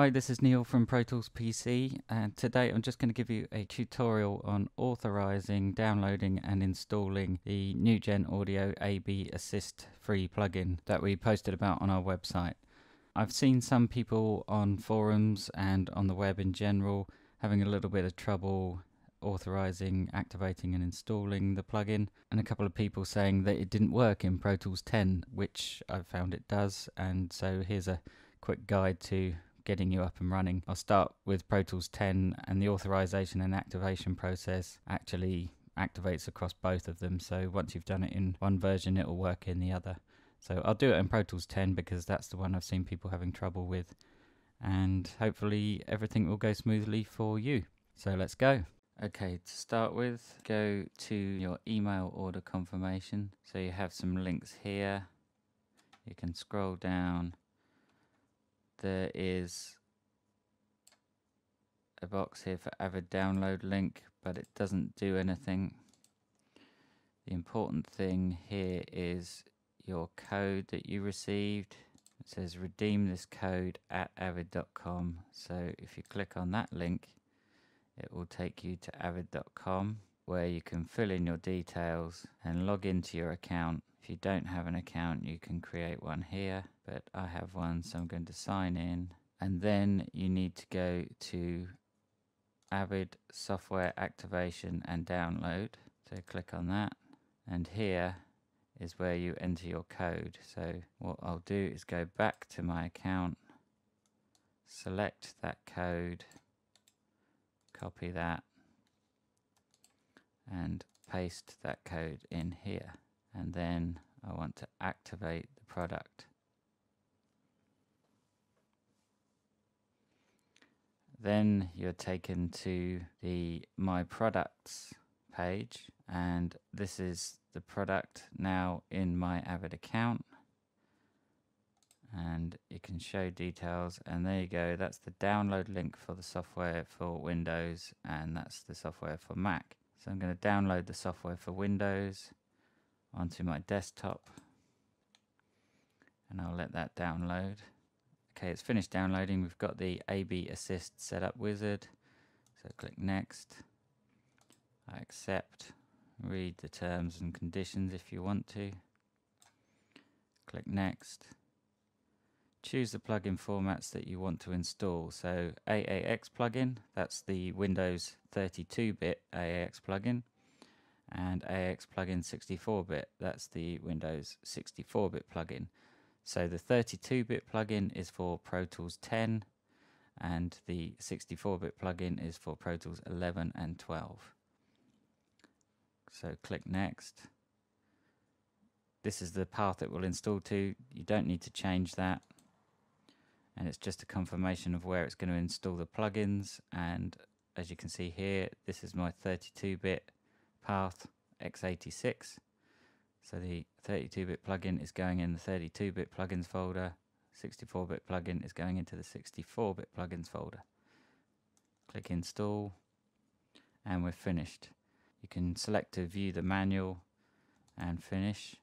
Hi, this is Neil from Pro Tools PC, and today I'm just going to give you a tutorial on authorizing, downloading and installing the Nugen Audio A-B Assist free plugin that we posted about on our website. I've seen some people on forums and on the web in general having a little bit of trouble authorizing, activating and installing the plugin, and a couple of people saying that it didn't work in Pro Tools 10, which I've found it does, and so here's a quick guide to getting you up and running. I'll start with Pro Tools 10, and the authorization and activation process actually activates across both of them, so once you've done it in one version it will work in the other. So I'll do it in Pro Tools 10 because that's the one I've seen people having trouble with, and hopefully everything will go smoothly for you. So let's go. Okay, to start with, go to your email order confirmation. So you have some links here. You can scroll down. There is a box here for Avid download link, but it doesn't do anything. The important thing here is your code that you received. It says redeem this code at avid.com. So if you click on that link, it will take you to avid.com, where you can fill in your details and log into your account. If you don't have an account, you can create one here, but I have one, so I'm going to sign in. And then you need to go to Avid Software Activation and Download. So click on that, and here is where you enter your code. So what I'll do is go back to my account, select that code, copy that, and paste that code in here. And then I want to activate the product. Then you're taken to the My Products page, and this is the product now in my Avid account. And you can show details, and there you go, that's the download link for the software for Windows, and that's the software for Mac. So I'm going to download the software for Windows onto my desktop, and I'll let that download. Okay, it's finished downloading. We've got the A-B Assist setup wizard, so click next. I accept. Read the terms and conditions if you want to. Click next. Choose the plugin formats that you want to install. So AAX plugin, that's the Windows 32-bit AAX plugin, and AAX plugin 64-bit, that's the Windows 64-bit plugin. So the 32-bit plugin is for Pro Tools 10, and the 64-bit plugin is for Pro Tools 11 and 12. So click next. This is the path it will install to. You don't need to change that. And it's just a confirmation of where it's going to install the plugins, and as you can see here, this is my 32-bit path x86. So the 32-bit plugin is going in the 32-bit plugins folder, 64-bit plugin is going into the 64-bit plugins folder. Click install, and we're finished. You can select to view the manual and finish.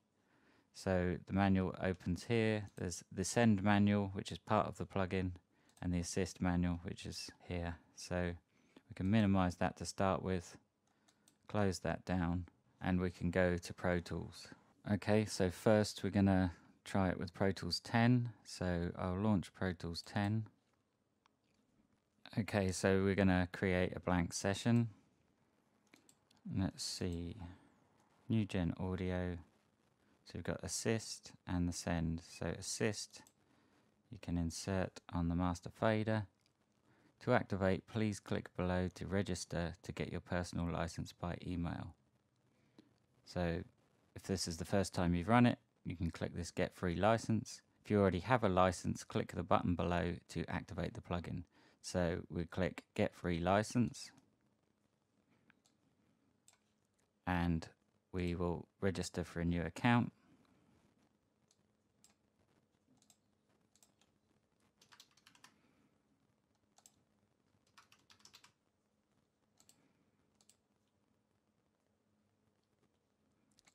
So the manual opens here. There's the send manual, which is part of the plugin, and the assist manual, which is here. So we can minimize that to start with, close that down, and we can go to Pro Tools. Okay, so first we're gonna try it with Pro Tools 10. So I'll launch Pro Tools 10. Okay, so we're gonna create a blank session. Let's see, Nugen Audio. So we've got assist and the send. So assist, you can insert on the master fader. To activate, please click below to register to get your personal license by email. So if this is the first time you've run it, you can click this get free license. If you already have a license, click the button below to activate the plugin. So we click get free license, and we will register for a new account.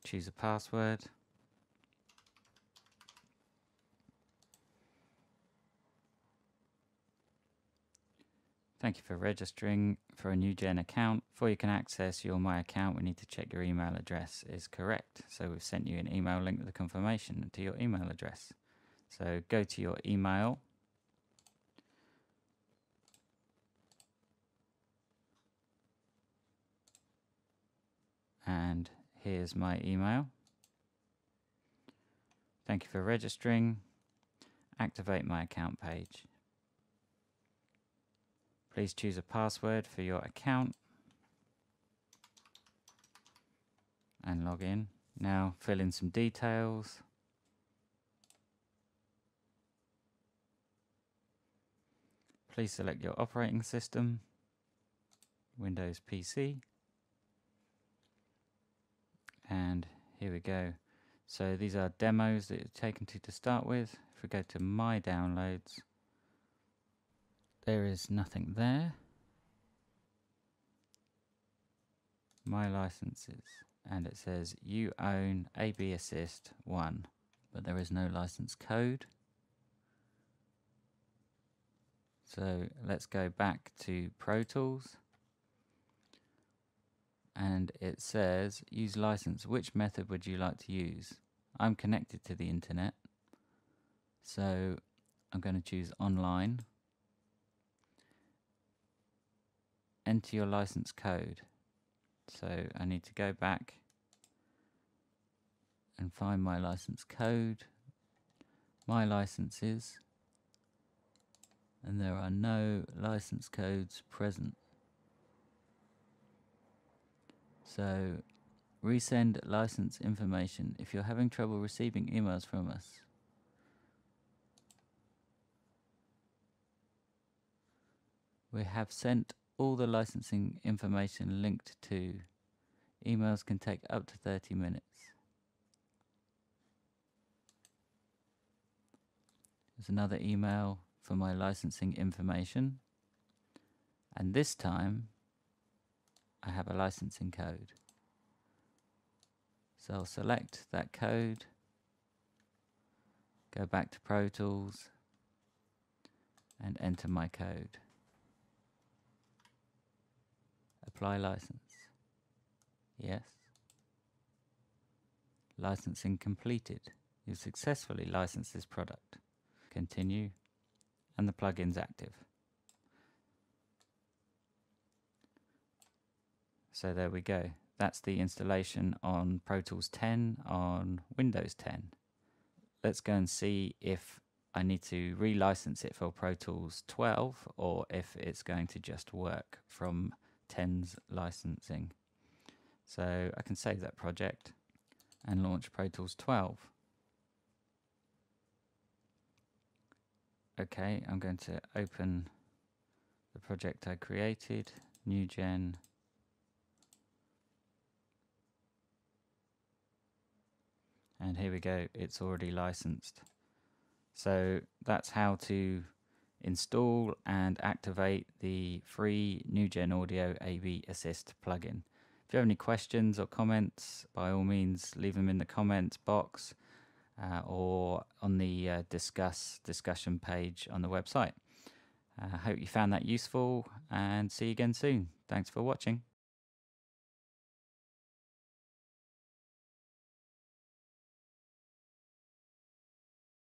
Choose a password. Thank you for registering for a NuGen account. Before you can access your My Account, we need to check your email address is correct. So we've sent you an email link with a confirmation to your email address. So go to your email. And here's my email. Thank you for registering. Activate My Account page. Please choose a password for your account and log in. Now fill in some details. Please select your operating system, Windows PC. And here we go. So these are demos that you're taken to start with. If we go to My Downloads, there is nothing there. My Licenses, and it says you own A-B Assist 1, but there is no license code. So let's go back to Pro Tools, and it says use license. Which method would you like to use? I'm connected to the internet, so I'm going to choose online. Enter your license code. So I need to go back and find my license code, my licenses, and there are no license codes present. So resend license information if you're having trouble receiving emails from us. We have sent all the licensing information linked to. Emails can take up to 30 minutes. There's another email for my licensing information. And this time, I have a licensing code. So I'll select that code, go back to Pro Tools, and enter my code. Apply license. Yes. Licensing completed. You've successfully licensed this product. Continue. And the plugin's active. So there we go. That's the installation on Pro Tools 10 on Windows 10. Let's go and see if I need to relicense it for Pro Tools 12 or if it's going to just work from 10's licensing. So I can save that project and launch Pro Tools 12. Okay, I'm going to open the project I created, NuGen. And here we go, it's already licensed. So that's how to install and activate the free NuGen Audio A-B Assist plugin. If you have any questions or comments, by all means leave them in the comments box or on the discussion page on the website. I hope you found that useful and see you again soon. Thanks for watching.